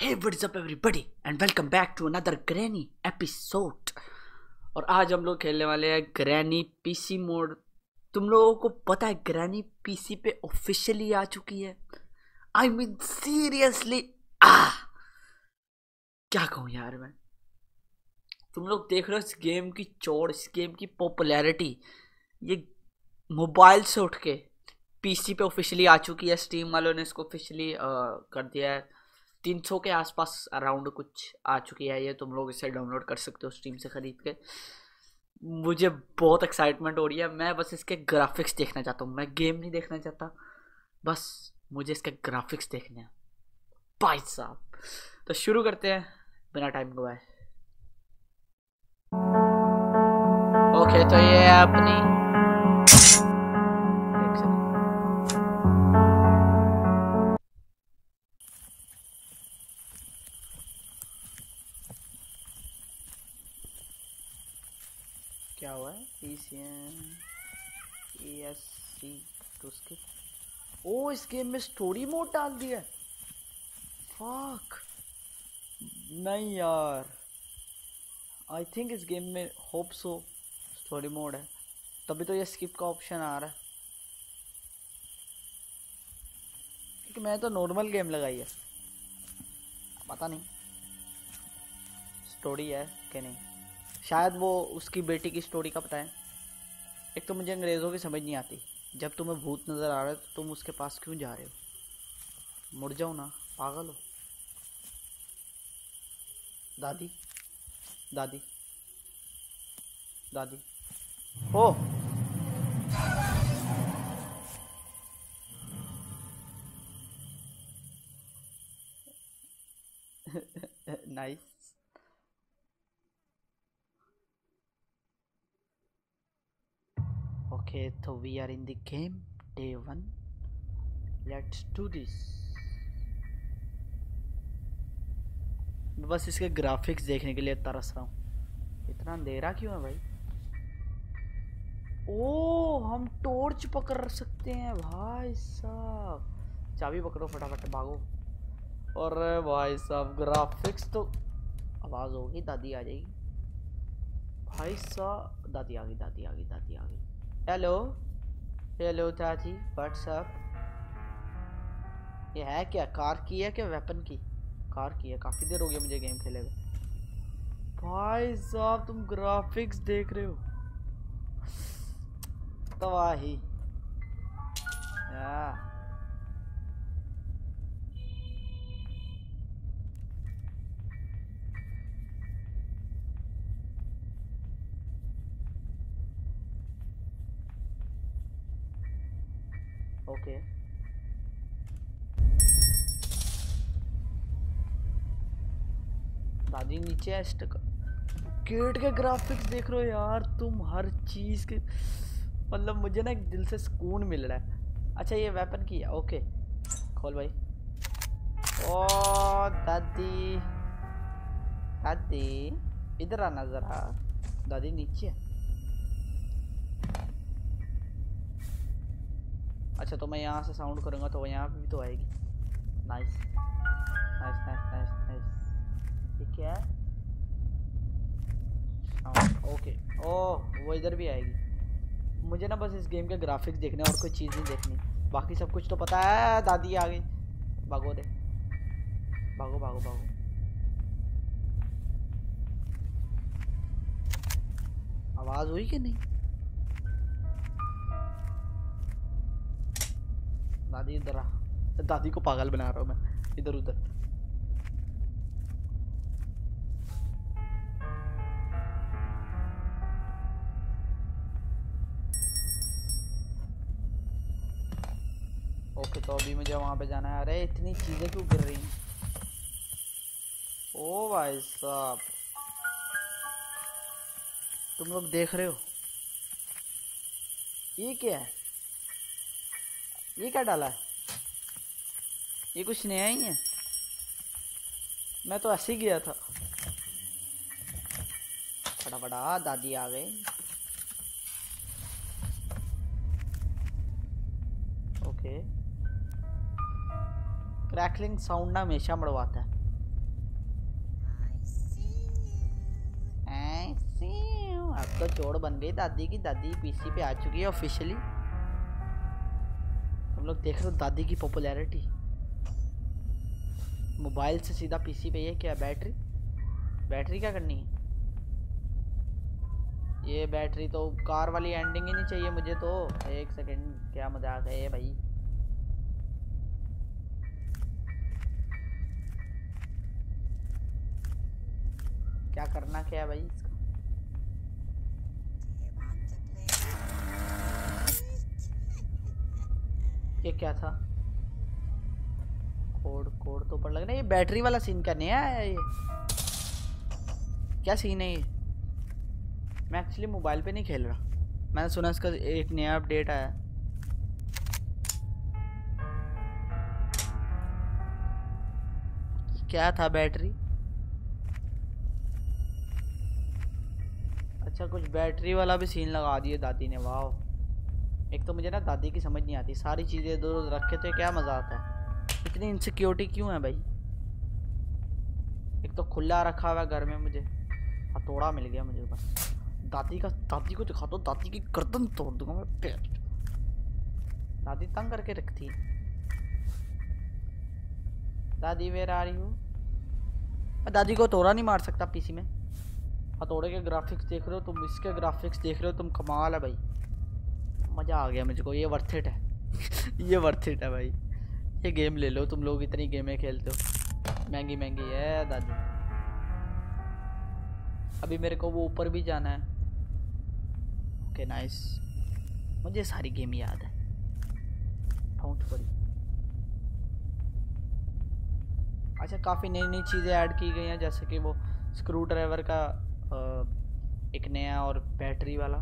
Hey, what is up everybody and welcome back to another Granny episode। और आज हम लोग खेलने वाले हैं Granny PC मोड। तुम लोगों को पता है Granny PC पे ऑफिशियली आ चुकी है। आई मीन सीरियसली क्या कहूँ यार मैं। तुम लोग देख रहे हो इस गेम की चौड़, इस गेम की पॉपुलैरिटी। ये मोबाइल से उठ के PC पे ऑफिशियली आ चुकी है। स्टीम वालों ने इसको ऑफिशियली कर दिया है। 300 के आसपास अराउंड कुछ आ चुकी है ये। तुम लोग इसे डाउनलोड कर सकते हो स्टीम से ख़रीद के। मुझे बहुत एक्साइटमेंट हो रही है। मैं बस इसके ग्राफिक्स देखना चाहता हूँ। मैं गेम नहीं देखना चाहता, बस मुझे इसके ग्राफिक्स देखने हैं भाई साहब। तो शुरू करते हैं बिना टाइम गवाए। ओके तो ये है अपनी क्या हुआ है PCN ESC तो उसके। ओ इस गेम में स्टोरी मोड डाल दिया। फक नहीं यार, आई थिंक इस गेम में होप सो स्टोरी मोड है, तभी तो ये स्किप का ऑप्शन आ रहा है। क्योंकि मैं तो नॉर्मल गेम लगाई है, पता नहीं स्टोरी है कि नहीं। शायद वो उसकी बेटी की स्टोरी का पता है। एक तो मुझे अंग्रेज़ों की समझ नहीं आती, जब तुम्हें भूत नज़र आ रहा है तो तुम उसके पास क्यों जा रहे हो? मुड़ जाओ ना, पागल हो। दादी दादी दादी हो। Nice. Okay, so we are in the game day 1. Let's do this। बस इसके ग्राफिक्स देखने के लिए तरस रहा हूँ। इतना अंधेरा क्यों है भाई? ओ हम टॉर्च पकड़ सकते हैं भाई साहब। चाबी पकड़ो फटाफट, भागो। और भाई साहब ग्राफिक्स तो आवाज़ होगी, दादी आ जाएगी भाई साहब। दादी आ गई, दादी आ गई, दादी आ गई। हेलो हेलो दादी, व्हाट्सअप। ये है क्या, कार की है क्या वेपन की? कार की है। काफ़ी देर हो गया मुझे गेम खेले हुए भाई साहब। तुम ग्राफिक्स देख रहे हो, तबाही। ओके दादी नीचे है। गेट के ग्राफिक्स देख रहे हो यार तुम। हर चीज़ के मतलब मुझे ना एक दिल से सुकून मिल रहा है। अच्छा ये वेपन की है, ओके खोल भाई। ओ दादी दादी इधर आना जरा। दादी नीचे है। अच्छा तो मैं यहाँ से साउंड करूँगा तो वो यहाँ पे भी तो आएगी। Nice nice nice nice nice. ये क्या है? ओके ओह वो इधर भी आएगी। मुझे ना बस इस गेम के ग्राफिक्स देखने और कोई चीज़ नहीं देखनी, बाकी सब कुछ तो पता है। दादी आ गई, भागो दे, भागो भागो भागो। आवाज़ हुई कि नहीं? दादी इधर आ। दादी को पागल बना रहा हूँ मैं। इधर उधर ओके तो अभी मुझे वहाँ पे जाना है। अरे इतनी चीज़ें क्यों गिर रही हैं? ओ भाई साहब तुम लोग देख रहे हो ये क्या है? ये क्या डाला है? ये कुछ नया ही है। मैं तो ऐसे ही गया था। फटाफट आ, दादी आ गए। ओके क्रैकलिंग साउंड ना हमेशा मड़वाता है। अब तो चोर बन गई दादी की। दादी पीसी पे आ चुकी है ऑफिशियली। हम लोग देख रहे हो दादी की पॉपुलैरिटी, मोबाइल से सीधा पीसी पे। ये क्या बैटरी, बैटरी क्या करनी है? ये बैटरी तो कार वाली एंडिंग ही नहीं चाहिए मुझे तो। एक सेकंड, क्या मजाक है ये भाई। क्या करना क्या है भाई इसका? ये क्या था? कोड, कोड तो ऊपर लग रहा है। ये बैटरी वाला सीन क्या नया है? ये क्या सीन है ये? मैं एक्चुअली मोबाइल पे नहीं खेल रहा। मैंने सुना इसका एक नया अपडेट आया। क्या था बैटरी? अच्छा, कुछ बैटरी वाला भी सीन लगा दिया दादी ने। वाह, एक तो मुझे ना दादी की समझ नहीं आती, सारी चीज़ें इधर उधर रखे तो क्या मज़ा आता है? इतनी इनसिक्योरिटी क्यों है भाई? एक तो खुला रखा हुआ घर में। मुझे हथौड़ा मिल गया मुझे बस। दादी का, दादी को दिखा दो, दादी की गर्दन तोड़ दूंगा मैं। पैर दादी तंग करके रखती है। दादी वेर आ रही हूँ। मैं दादी को हथौड़ा नहीं मार सकता पीसी में। हथौड़े के ग्राफिक्स देख रहे हो तुम, इसके ग्राफिक्स देख रहे हो तुम, कमाल है भाई। मज़ा आ गया मुझे को। ये वर्थ इट है, ये वर्थ इट है भाई। ये गेम ले लो तुम लोग, इतनी गेमें खेलते हो, महंगी महंगी है दादी। अभी मेरे को वो ऊपर भी जाना है। ओके नाइस, मुझे सारी गेम याद है। फाउंट पड़ी। अच्छा, काफ़ी नई नई चीज़ें ऐड की गई हैं, जैसे कि वो स्क्रू ड्राइवर का एक नया और बैटरी वाला।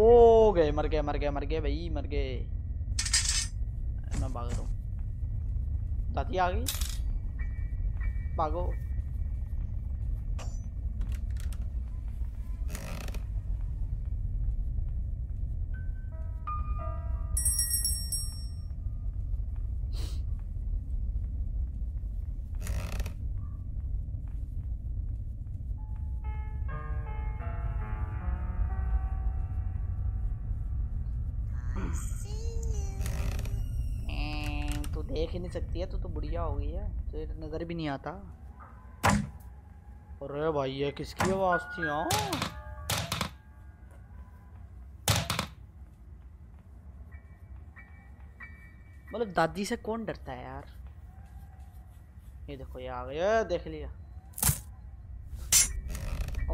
ओ गए, मर गए, मर गए, मर गए भाई, मर गए। मैं भाग रहा हूँ। दादी आ गई, भागो। देख ही नहीं सकती है तो बुढ़िया हो गई है, तो नज़र भी नहीं आता। अरे भाई ये किसकी आवाज़ थी? हाँ मतलब दादी से कौन डरता है यार? ये देखो ये आ गया, देख लिया।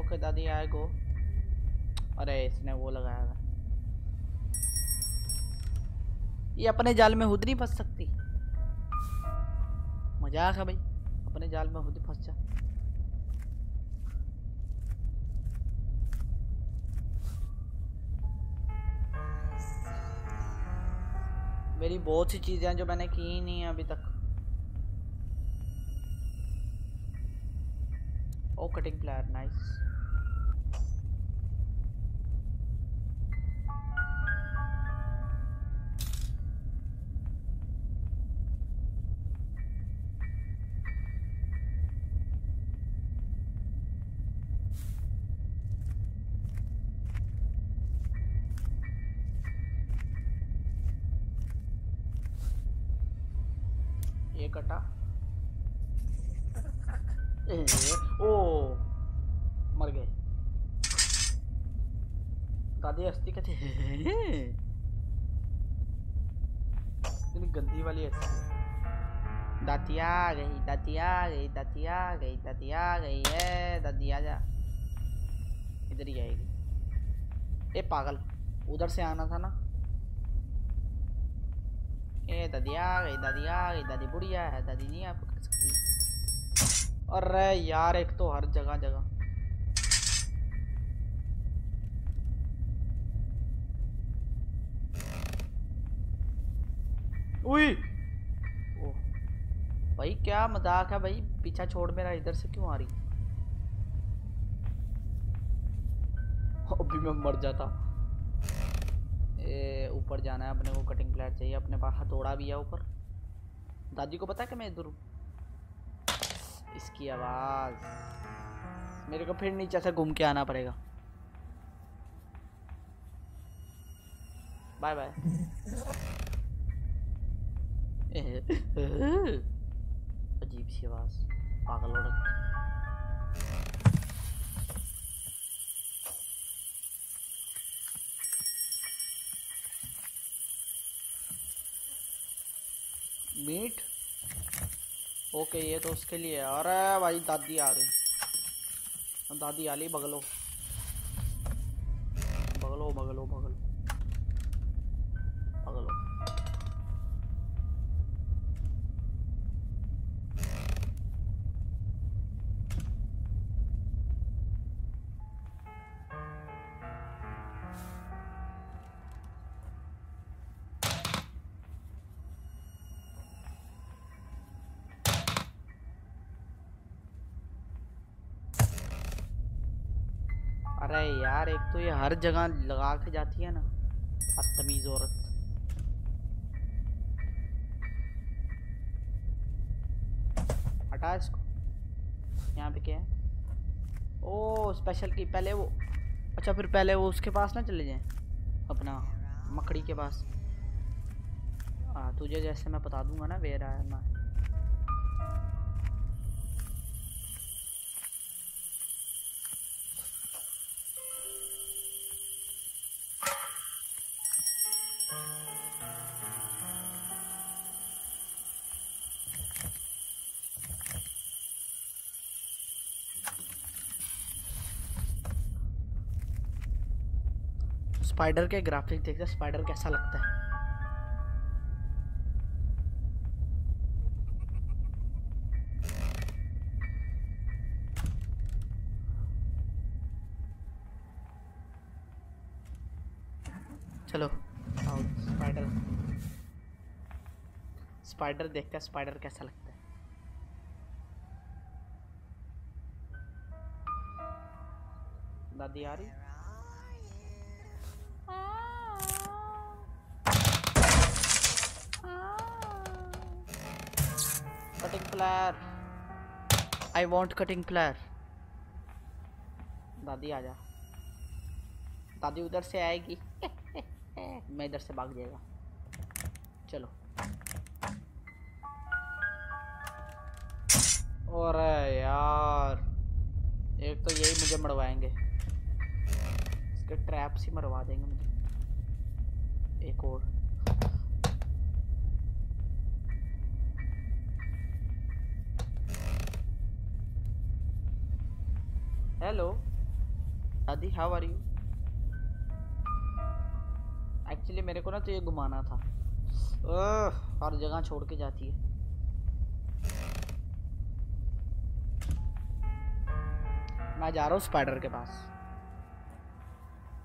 ओके दादी आए गो। अरे इसने वो लगाया था। ये अपने जाल में खुद नहीं फंस सकती। मजाक है भाई, अपने जाल में खुद फंस जा। मेरी बहुत सी चीजें हैं जो मैंने की ही नहीं है अभी तक। ओ कटिंग प्लायर, नाइस। कटा। ओ मर गए। दादी हस्ती कहते गंदी वाली हस्ती। दादी आ गई, दादी आ गई, दादी आ गई, दादी आ गई है। दादी आ जा, इधर ही आएगी। ए पागल, उधर से आना था ना। ए दादी आ गई, दादी आ गई, दादी बुढ़िया है, दादी नहीं आप कर सकती। अरे यार एक तो हर जगह जगह। उई ओ भाई क्या मजाक है भाई। पीछा छोड़ मेरा, इधर से क्यों आ रही? अभी मैं मर जाता। ऊपर जाना है अपने को, कटिंग प्लेयर चाहिए। अपने पास हथौड़ा भी है ऊपर। दादी को पता है कि मैं इधर हूँ। इसकी आवाज़ मेरे को फिर नीचे से घूम के आना पड़ेगा। Bye bye. अजीब सी आवाज, पागल हो रखा। मीट ओके, ये तो उसके लिए। अरे भाई दादी आ गई, दादी आ ली। बगलो बगलो बगलो बगलो बगलो। अरे यार, एक तो ये हर जगह लगा के जाती है ना, बदतमीज औरत। हटा इसको। यहाँ पे क्या है? ओ स्पेशल की। पहले वो, अच्छा फिर पहले वो उसके पास ना चले जाएं, अपना मकड़ी के पास। हाँ तुझे जैसे मैं बता दूंगा ना वेरा है ना। स्पाइडर के ग्राफिक्स देखते हैं, स्पाइडर कैसा लगता है। चलो आओ, स्पाइडर स्पाइडर देखते हैं, स्पाइडर कैसा लगता है। दादी आ रही है। I want cutting plier। दादी आजा, दादी उधर से आएगी। मैं इधर से भाग जाएगा। चलो। और यार एक तो यही मुझे मरवाएंगे, इसके ट्रैप से मरवा देंगे मुझे। एक और हेलो दादी, हाउ आर यू। एक्चुअली मेरे को ना तो ये घुमाना था। हर जगह छोड़ के जाती है। मैं जा रहा हूँ स्पाइडर के पास।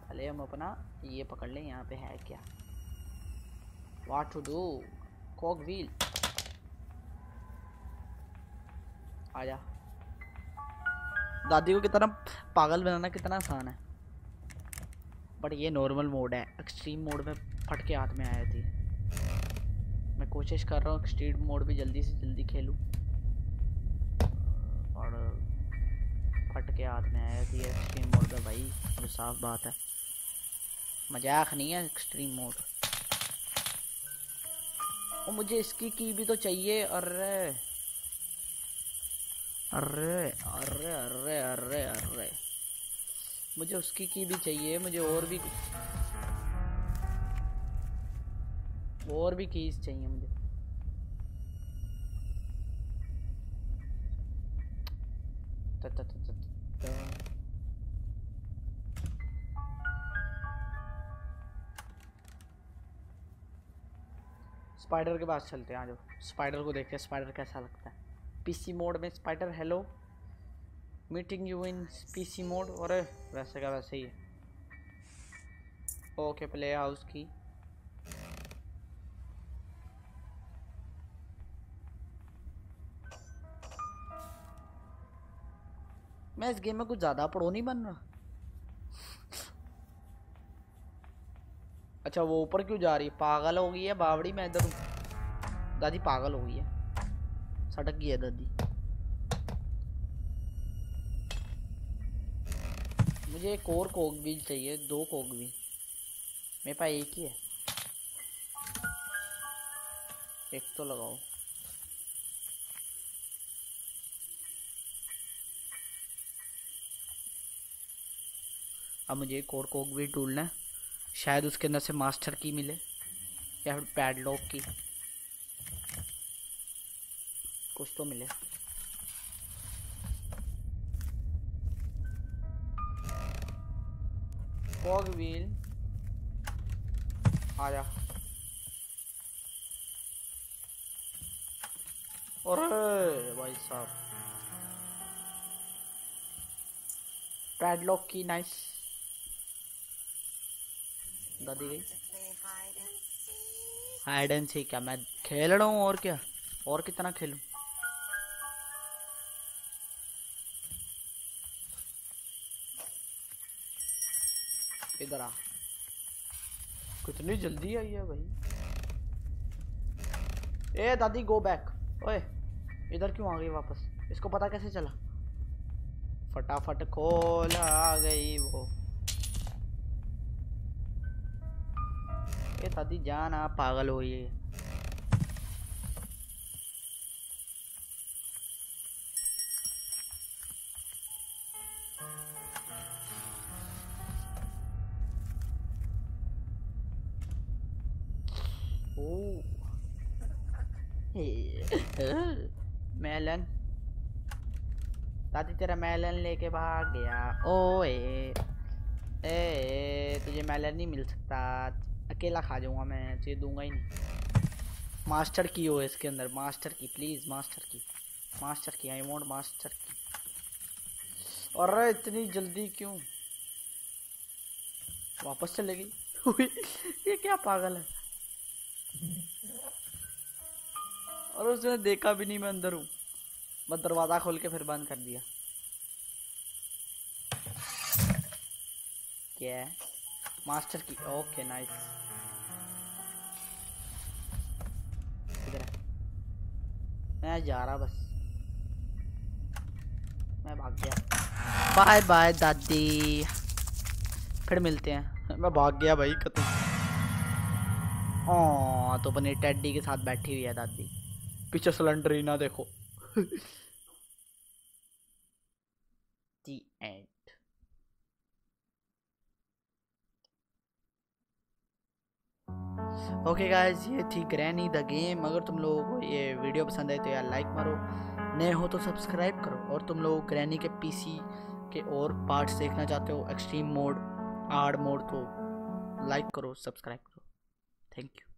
पहले हम अपना ये पकड़ लें, यहाँ पे है क्या। What to do, cog wheel. आजा। दादी को कितना पागल बनाना कितना आसान है, बट ये नॉर्मल मोड है। एक्सट्रीम मोड में फट के हाथ में आया थी। मैं कोशिश कर रहा हूँ एक्सट्रीम मोड भी जल्दी से जल्दी खेलूं, और फट के हाथ में आया थी एक्सट्रीम मोड में। भाई तो साफ बात है, मजाक नहीं है एक्सट्रीम मोड। और मुझे इसकी की भी तो चाहिए। अरे अरे अरे अरे अरे अरे, मुझे उसकी की भी चाहिए। मुझे और भी कीज चाहिए मुझे। ता ता ता ता ता। स्पाइडर के पास चलते हैं। आ जाओ, स्पाइडर को देखते हैं स्पाइडर कैसा लगता है। पीसी मोड में spider, hello meeting you in PC mode. और वैसे का वैसे ही है। ओके प्ले हाउस की। मैं इस गेम में कुछ ज़्यादा प्रो नहीं बन रहा। अच्छा वो ऊपर क्यों जा रही है, पागल हो गई है बावड़ी। मैं इधर हूँ। दादी पागल हो गई है, सटक गई है दादी। मुझे एक और कोक भी चाहिए, दो कोक भी, मेरे पास एक ही है। एक तो लगाओ। अब मुझे एक और कोक भी ढूंढना है, शायद उसके अंदर से मास्टर की मिले या फिर पैडलॉक की, कुछ तो मिले। कॉक व्हील आया। और भाई साहब पैडलॉक की, नाइस। दादी गई हाइड एंड सीक। क्या मैं खेल रहा हूँ और क्या, और कितना खेलूं। इधर आ, कितनी जल्दी आई है भाई। ए दादी गो बैक। ओए इधर क्यों आ गई वापस, इसको पता कैसे चला। फटाफट खोल, आ गई वो। ए दादी जान, आप पागल हो ये। मेलन, दादी तेरा मेलन लेके भाग गया। ओए ए, तुझे मेलन नहीं मिल सकता, अकेला खा जाऊंगा मैं, तुझे दूंगा ही नहीं। मास्टर की हो इसके अंदर, मास्टर की प्लीज, मास्टर की, मास्टर की, आई वांट मास्टर की। और इतनी जल्दी क्यों वापस चले गई। ये क्या पागल है। और उसने देखा भी नहीं मैं अंदर हूँ, बस दरवाजा खोल के फिर बंद कर दिया। क्या है? मास्टर की, ओके नाइस। इधर मैं जा रहा, बस मैं भाग गया। बाय बाय दादी, फिर मिलते हैं। मैं भाग गया भाई कतई। ओ तो अपने टेडी के साथ बैठी हुई है दादी, पीछे सिलेंडर ही ना देखो। दी एंड। ओके गाइज, ये थी ग्रैनी द गेम। अगर तुम लोगों को ये वीडियो पसंद आई तो यार लाइक मारो, नए हो तो सब्सक्राइब करो। और तुम लोग ग्रैनी के पीसी के और पार्ट्स देखना चाहते हो, एक्सट्रीम मोड, हार्ड मोड, तो लाइक करो, सब्सक्राइब करो। Thank you.